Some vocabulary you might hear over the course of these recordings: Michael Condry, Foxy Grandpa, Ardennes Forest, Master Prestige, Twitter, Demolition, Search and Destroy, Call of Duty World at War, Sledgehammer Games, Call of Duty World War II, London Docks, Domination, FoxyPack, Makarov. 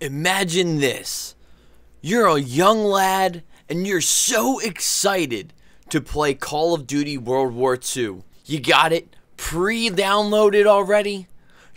Imagine this. You're a young lad and you're so excited to play Call of Duty World War II. You got it pre-downloaded already.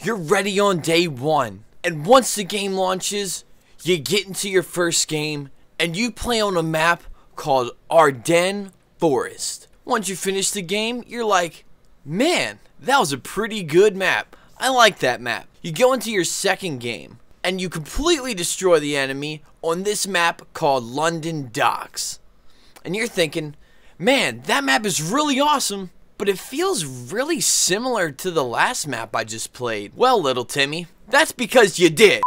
You're ready on day one. And once the game launches, you get into your first game and you play on a map called Ardennes Forest. Once you finish the game, you're like, man, that was a pretty good map. I like that map. You go into your second game and you completely destroy the enemy on this map called London Docks. And you're thinking, man, that map is really awesome, but it feels really similar to the last map I just played. Well, little Timmy, that's because you did.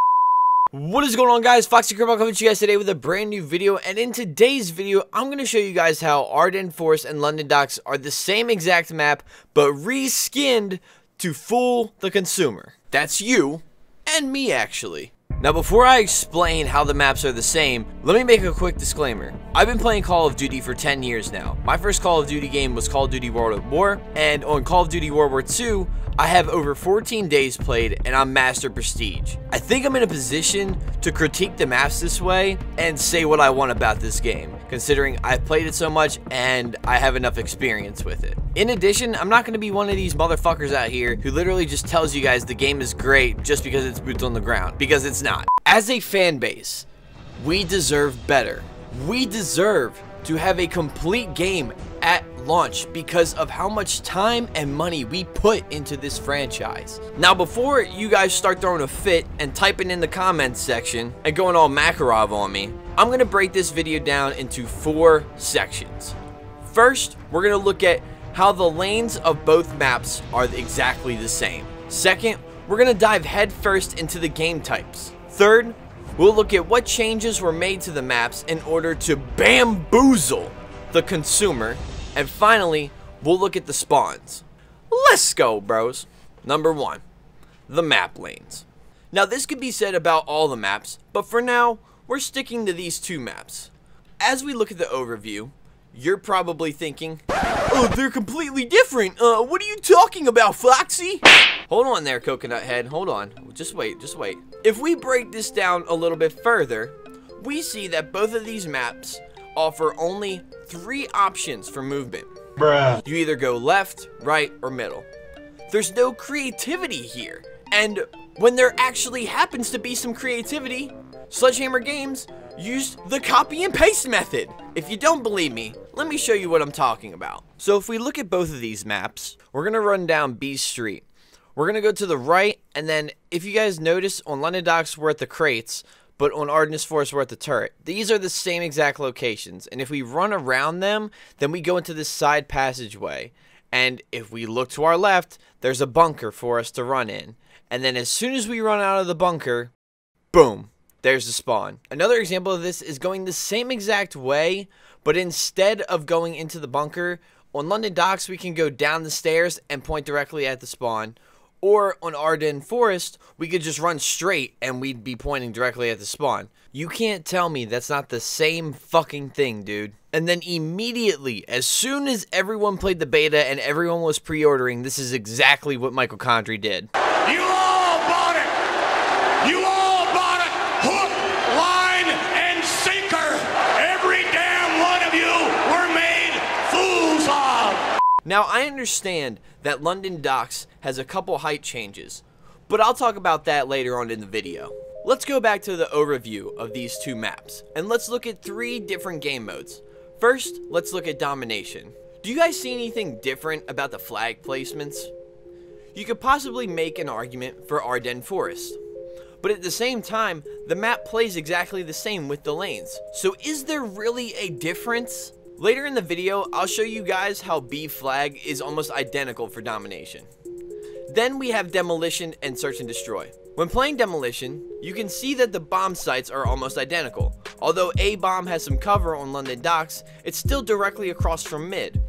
What is going on, guys? Foxy Grandpa coming to you guys today with a brand new video, and in today's video, I'm going to show you guys how Ardennes Forest and London Docks are the same exact map, but reskinned to fool the consumer. That's you and me, actually. Now, before I explain how the maps are the same, let me make a quick disclaimer. I've been playing Call of Duty for 10 years now. My first Call of Duty game was Call of Duty World at War, and on Call of Duty World War II, I have over 14 days played, and I'm Master Prestige. I think I'm in a position to critique the maps this way and say what I want about this game, considering I've played it so much and I have enough experience with it. In addition, I'm not going to be one of these motherfuckers out here who literally just tells you guys the game is great just because it's boots on the ground, because it's not. As a fan base, we deserve better. We deserve to have a complete game at launch because of how much time and money we put into this franchise. Now, before you guys start throwing a fit and typing in the comments section and going all Makarov on me, I'm going to break this video down into 4 sections. First, we're going to look at how the lanes of both maps are exactly the same. Second, we're going to dive headfirst into the game types. Third, we'll look at what changes were made to the maps in order to bamboozle the consumer. And finally, we'll look at the spawns. Let's go, bros. Number 1, the map lanes. Now, this could be said about all the maps, but for now, we're sticking to these 2 maps. As we look at the overview, you're probably thinking, oh, they're completely different. What are you talking about, Foxy? Hold on there, Coconut Head. Hold on. Just wait, just wait. If we break this down a little bit further, we see that both of these maps offer only 3 options for movement. Bruh. You either go left, right, or middle. There's no creativity here. And when there actually happens to be some creativity, Sledgehammer Games used the copy and paste method. If you don't believe me, let me show you what I'm talking about. So if we look at both of these maps, we're going to run down B Street. We're going to go to the right, and then if you guys notice, on London Docks we're at the crates, but on Ardennes Forest we're at the turret. These are the same exact locations, and if we run around them, then we go into this side passageway. And if we look to our left, there's a bunker for us to run in. And then as soon as we run out of the bunker, boom. There's the spawn. Another example of this is going the same exact way, but instead of going into the bunker, on London Docks we can go down the stairs and point directly at the spawn. Or on Ardennes Forest, we could just run straight and we'd be pointing directly at the spawn. You can't tell me that's not the same fucking thing, dude. And then immediately, as soon as everyone played the beta and everyone was pre-ordering, this is exactly what Michael Condry did. You all bought it! You all Now, I understand that London Docks has a couple height changes, but I'll talk about that later on in the video. Let's go back to the overview of these 2 maps, and let's look at 3 different game modes. First, let's look at Domination. Do you guys see anything different about the flag placements? You could possibly make an argument for Ardennes Forest, but at the same time, the map plays exactly the same with the lanes. So is there really a difference? Later in the video, I'll show you guys how B flag is almost identical for Domination. Then we have Demolition and Search and Destroy. When playing Demolition, you can see that the bomb sites are almost identical. Although A bomb has some cover on London Docks, it's still directly across from mid,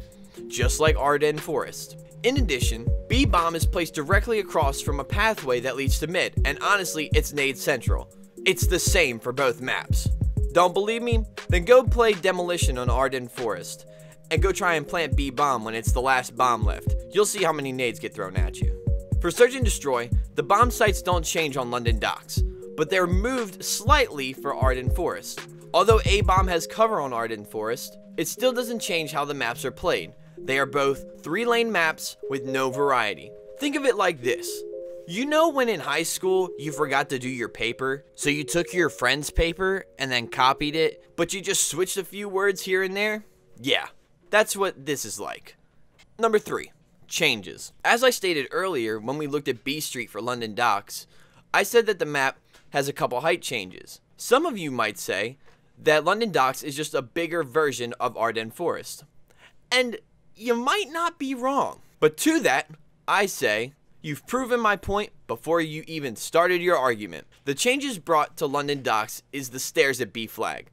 just like Ardennes Forest. In addition, B bomb is placed directly across from a pathway that leads to mid, and honestly, it's nade central. It's the same for both maps. Don't believe me? Then go play Demolition on Ardennes Forest and go try and plant B bomb when it's the last bomb left. You'll see how many nades get thrown at you. For Search and Destroy, the bomb sites don't change on London Docks, but they're moved slightly for Ardennes Forest. Although A-Bomb has cover on Ardennes Forest, it still doesn't change how the maps are played. They are both three-lane maps with no variety. Think of it like this. You know when in high school you forgot to do your paper, so you took your friend's paper and then copied it, but you just switched a few words here and there? Yeah, that's what this is like. Number 3. Changes. As I stated earlier when we looked at B Street for London Docks, I said that the map has a couple height changes. Some of you might say that London Docks is just a bigger version of Ardennes Forest. And you might not be wrong. But to that, I say, you've proven my point before you even started your argument. The changes brought to London Docks is the stairs at B Flag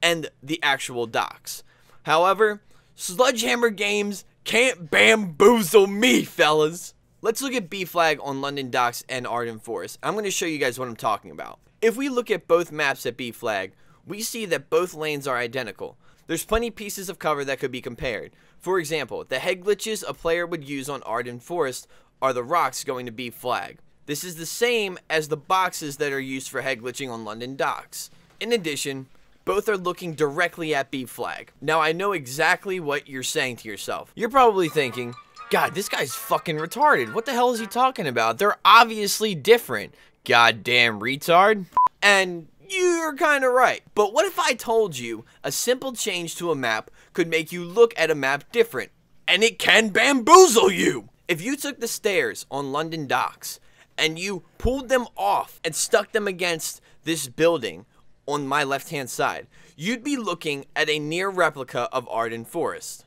and the actual docks. However, Sledgehammer Games can't bamboozle me, fellas. Let's look at B Flag on London Docks and Ardennes Forest. I'm going to show you guys what I'm talking about. If we look at both maps at B Flag, we see that both lanes are identical. There's plenty pieces of cover that could be compared. For example, the head glitches a player would use on Ardennes Forest are the rocks going to B Flag. This is the same as the boxes that are used for head glitching on London Docks. In addition, both are looking directly at B Flag. Now I know exactly what you're saying to yourself. You're probably thinking, God, this guy's fucking retarded. What the hell is he talking about? They're obviously different. Goddamn retard. And you're kind of right. But what if I told you a simple change to a map could make you look at a map different? And it can bamboozle you! If you took the stairs on London Docks and you pulled them off and stuck them against this building on my left-hand side, you'd be looking at a near replica of Ardennes Forest.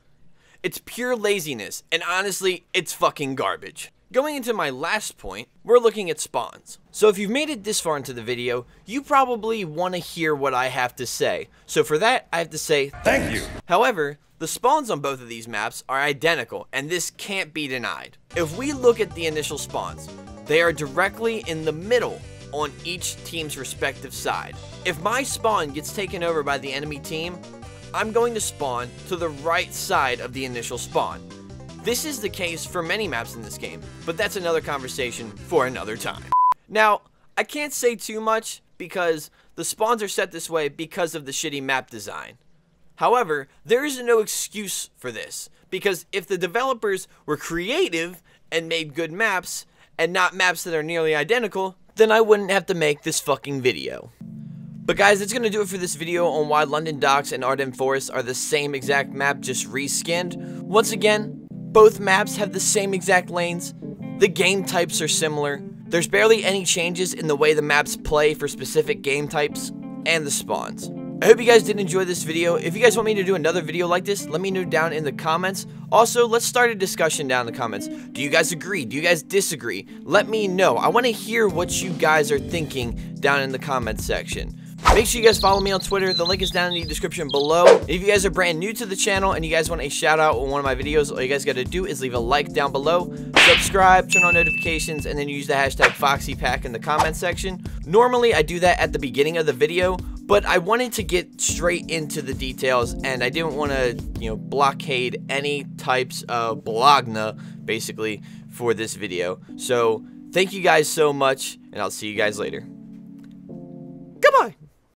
It's pure laziness, and honestly, it's fucking garbage. Going into my last point, we're looking at spawns. So if you've made it this far into the video, you probably want to hear what I have to say. So for that, I have to say thank you. However, the spawns on both of these maps are identical, and this can't be denied. If we look at the initial spawns, they are directly in the middle on each team's respective side. If my spawn gets taken over by the enemy team, I'm going to spawn to the right side of the initial spawn. This is the case for many maps in this game, but that's another conversation for another time. Now, I can't say too much because the spawns are set this way because of the shitty map design. However, there is no excuse for this, because if the developers were creative and made good maps, and not maps that are nearly identical, then I wouldn't have to make this fucking video. But guys, that's going to do it for this video on why London Docks and Ardennes Forest are the same exact map, just reskinned. Once again, both maps have the same exact lanes, the game types are similar, there's barely any changes in the way the maps play for specific game types, and the spawns. I hope you guys did enjoy this video. If you guys want me to do another video like this, let me know down in the comments. Also, let's start a discussion down in the comments. Do you guys agree? Do you guys disagree? Let me know. I want to hear what you guys are thinking down in the comments section. Make sure you guys follow me on Twitter. The link is down in the description below. And if you guys are brand new to the channel and you guys want a shout out on one of my videos, all you guys got to do is leave a like down below, subscribe, turn on notifications, and then use the hashtag FoxyPack in the comment section. Normally, I do that at the beginning of the video, but I wanted to get straight into the details, and I didn't want to, blockade any types of blogna, basically, for this video. So, thank you guys so much, and I'll see you guys later. Goodbye!